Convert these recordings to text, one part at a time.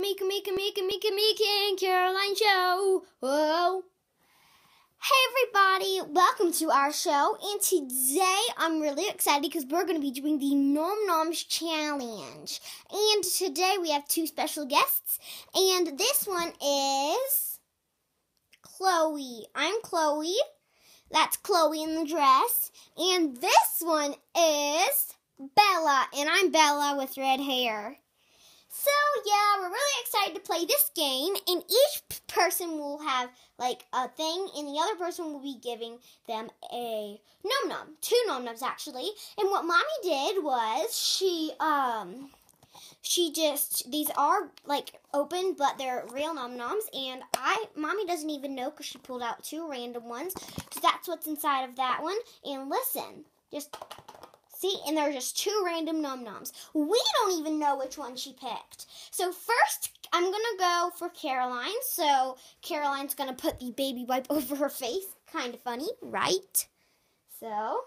Mika and Caroline show. Whoa. Hey everybody, welcome to our show, and today I'm really excited because we're going to be doing the Num Noms challenge. And today we have two special guests, and this one is Chloe. I'm Chloe. That's Chloe in the dress. And this one is Bella, and I'm Bella with red hair. So, yeah, we're really excited to play this game, and each person will have, like, a thing, and the other person will be giving them a num-num, two num-nums, actually. And what Mommy did was she just, these are, like, open, but they're real num-nums, and Mommy doesn't even know because she pulled out two random ones, so that's what's inside of that one. And listen, just... see, and they're just two random num-noms. We don't even know which one she picked. So first, I'm going to go for Caroline. So Caroline's going to put the baby wipe over her face. Kind of funny, right? So,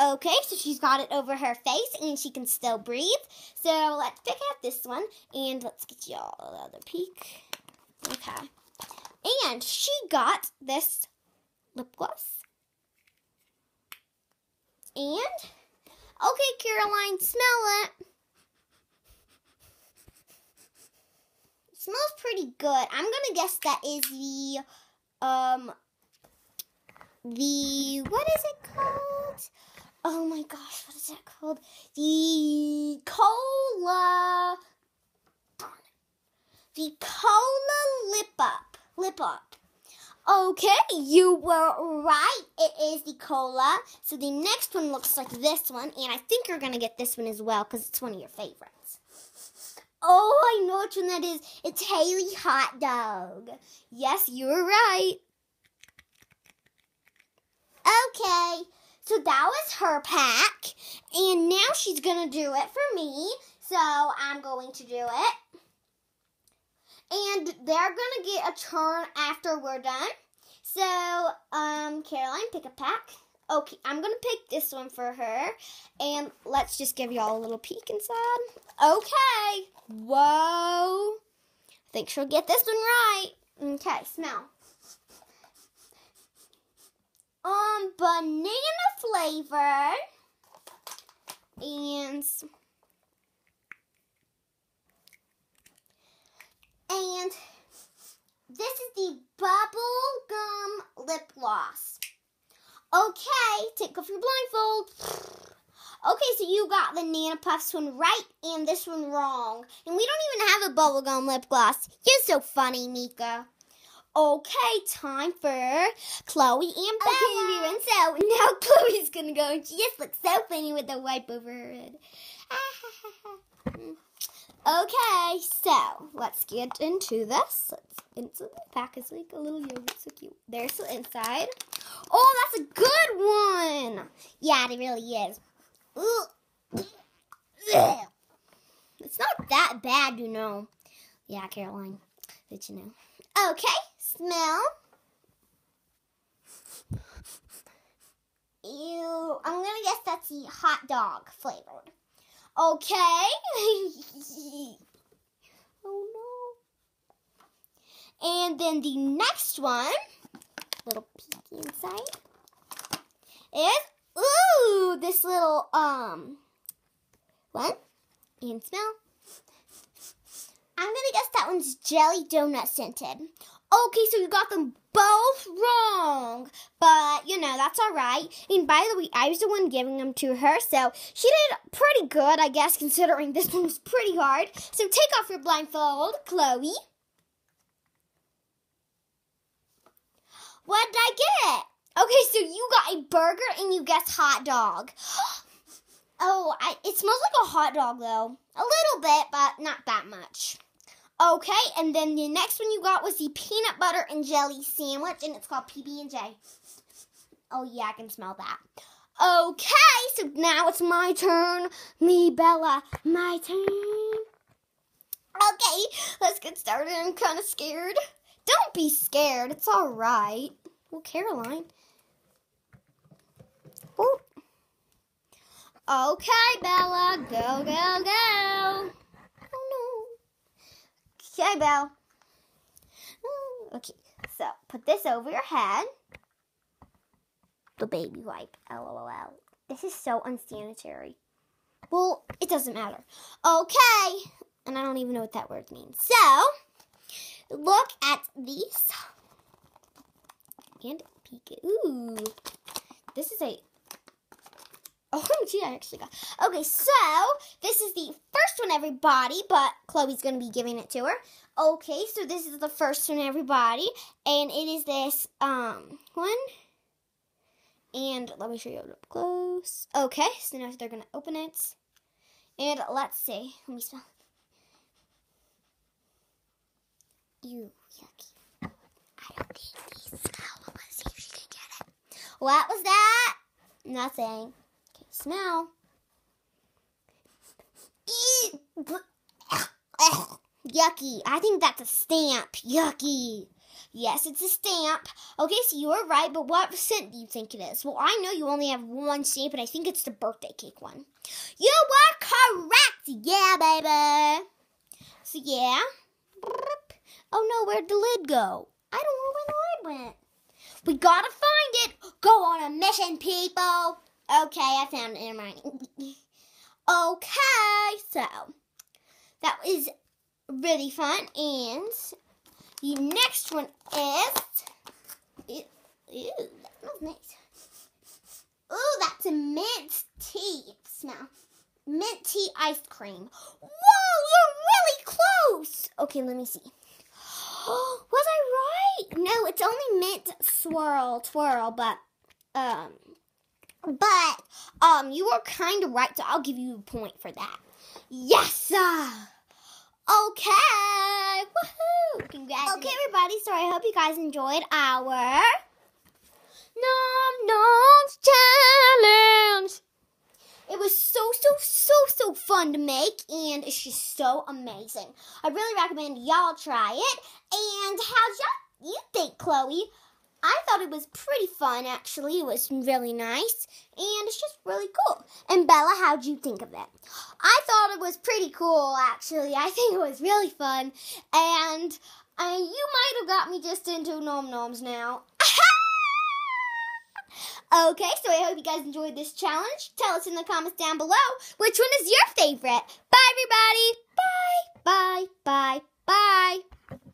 okay, so she's got it over her face, and she can still breathe. So let's pick out this one, and let's get y'all another peek. Okay. And she got this lip gloss. And, okay, Caroline, smell it. It smells pretty good. I'm going to guess that is the, what is it called? Oh, my gosh, what is that called? The cola, darn it. The cola lip up. Okay, you were right. It is the cola. So the next one looks like this one, and I think you're going to get this one as well because it's one of your favorites. Oh, I know which one that is. It's Hailey Hot Dog. Yes, you were right. Okay, so that was her pack, and now she's going to do it for me. So I'm going to do it. And they're going to get a turn after we're done. So, Caroline, pick a pack. Okay, I'm going to pick this one for her. And let's just give y'all a little peek inside. Okay. Whoa. I think she'll get this one right. Okay, smell. Banana flavor. And this is the bubblegum lip gloss. Okay, take off your blindfold. Okay, so you got the Nana Puffs one right and this one wrong. And we don't even have a bubblegum lip gloss. You're so funny, Mika. Okay, time for Chloe and Bella. Okay, so now Chloe's going to go, and she just looks so funny with the wipe over her head. Okay, so let's get into this. Let's insert the pack. It's like a little yogurt. So cute. There's the inside. Oh, that's a good one. Yeah, it really is. It's not that bad, you know. Yeah, Caroline, did you know? Okay, smell. Ew. I'm gonna guess that's the hot dog flavored. Okay. Oh no. And then the next one, little peeky inside, is, ooh, this little, one. And smell. I'm going to guess that one's jelly donut scented. Okay, so you got them both wrong, but, you know, that's all right. And by the way, I was the one giving them to her, so she did pretty good, I guess, considering this one was pretty hard. So take off your blindfold, Chloe. What did I get? Okay, so you got a burger and you guessed hot dog. Oh, it smells like a hot dog, though. A little bit, but not that much. Okay, and then the next one you got was the peanut butter and jelly sandwich, and it's called PB&J. Oh, yeah, I can smell that. Okay, so now it's my turn. Me, Bella, my turn. Okay, let's get started. I'm kind of scared. Don't be scared. It's all right. Well, Caroline. Oh. Okay, Bella, go, go, go. Okay, Belle. Okay, so put this over your head. The baby wipe, lol. This is so unsanitary. Well, it doesn't matter. Okay, and I don't even know what that word means. So, look at these. And peek it. Ooh, this is a... OMG, I actually got... Okay, so, this is the first one, everybody, but Chloe's going to be giving it to her. Okay, so this is the first one, everybody, and it is this one. And let me show you up close. Okay, so now they're going to open it. And let's see. Let me smell. Ew, yucky. I don't think these smell. Let's see if she can get it. What was that? Nothing. Okay, smell. Yucky. I think that's a stamp. Yucky. Yes, it's a stamp. Okay, so you were right, but what scent do you think it is? Well, I know you only have one stamp, but I think it's the birthday cake one. You were correct! Yeah, baby! So, yeah. Oh, no, where'd the lid go? I don't know where the lid went. We gotta find it! Go on a mission, people! Okay, I found it in mine. Okay, so that was really fun, and... the next one is, ew, that smells nice. Ooh, that's a mint tea smell. Mint tea ice cream. Whoa, you're really close. Okay, let me see. Was I right? No, it's only mint twirl, but you were kind of right, so I'll give you a point for that. Yes. Okay, woohoo, congratulations. Okay, everybody, so I hope you guys enjoyed our Num Noms Challenge. It was so fun to make, and it's just so amazing. I really recommend y'all try it. And how'd you think, Chloe? I thought it was pretty fun, actually. It was really nice, and it's just really cool. And Bella, how'd you think of it? I thought it was pretty cool, actually. I think it was really fun, and you might have got me just into Num Noms now. Okay, so I hope you guys enjoyed this challenge. Tell us in the comments down below which one is your favorite. Bye, everybody. Bye.